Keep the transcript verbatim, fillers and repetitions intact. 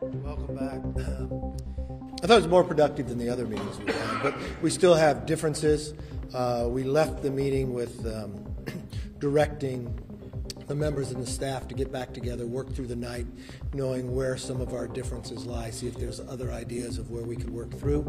Welcome back. I thought it was more productive than the other meetings we've had, but we still have differences. Uh, we left the meeting with um, directing the members and the staff to get back together, work through the night, knowing where some of our differences lie, see if there's other ideas of where we could work through.